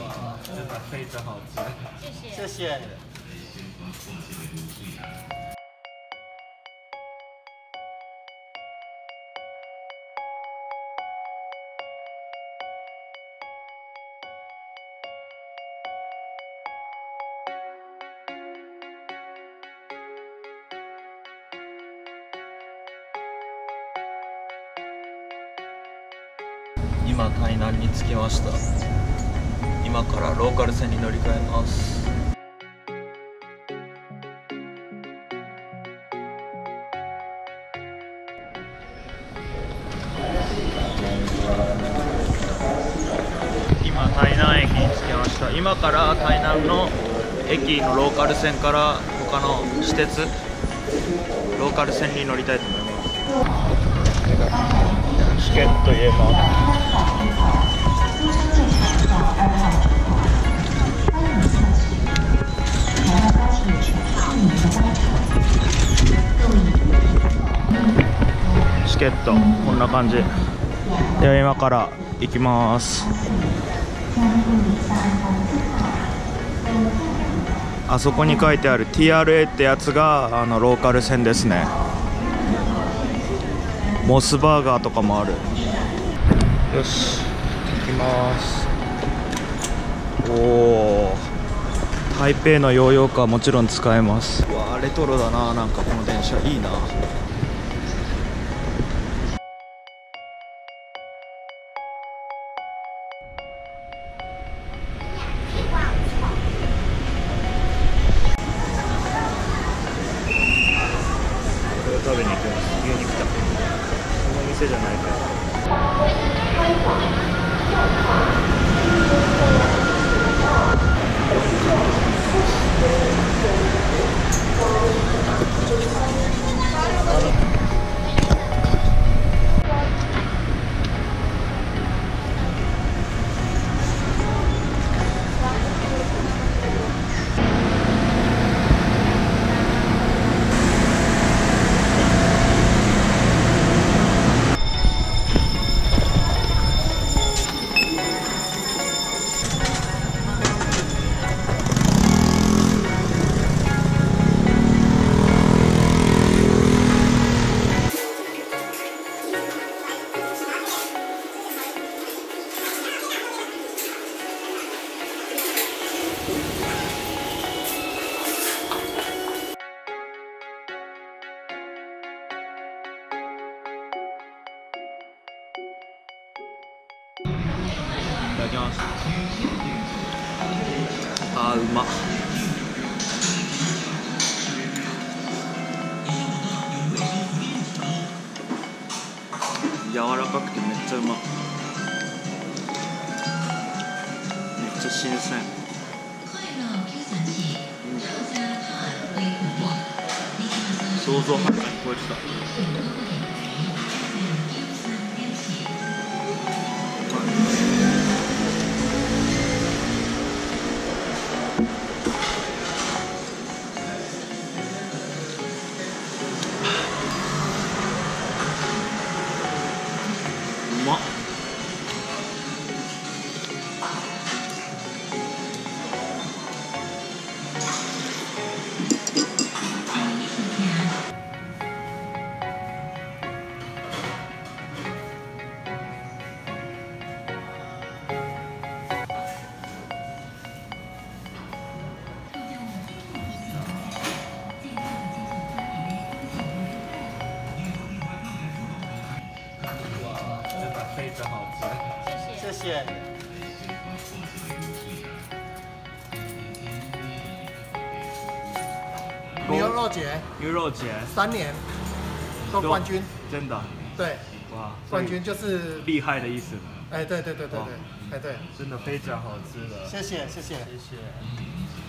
哇，真的非常好吃。谢谢，谢谢。今、台南に着きました。今からローカル線に乗り換えます。今、台南駅に着きました。今から台南の駅のローカル線から他の私鉄、ローカル線に乗りたいと思います。チケット言えばチケットこんな感じでは今から行きます。あそこに書いてある TRA ってやつがローカル線ですね。モスバーガーとかもある。よし、行きます。おお、台北のヨーヨーカーもちろん使えます。うわー、レトロだな。なんかこの電車いいな。これを食べに行きます。牛肉食べに店じゃないか。いただきます。あー、うまっ。柔らかくてめっちゃうまっ。めっちゃ新鮮。想像はるかに超えてた。谢谢。牛肉节，牛肉节3年都冠军，真的？对，哇，冠军就是厉害的意思。哎，对对对对对，哎对，真的非常好吃的。谢谢谢谢谢谢。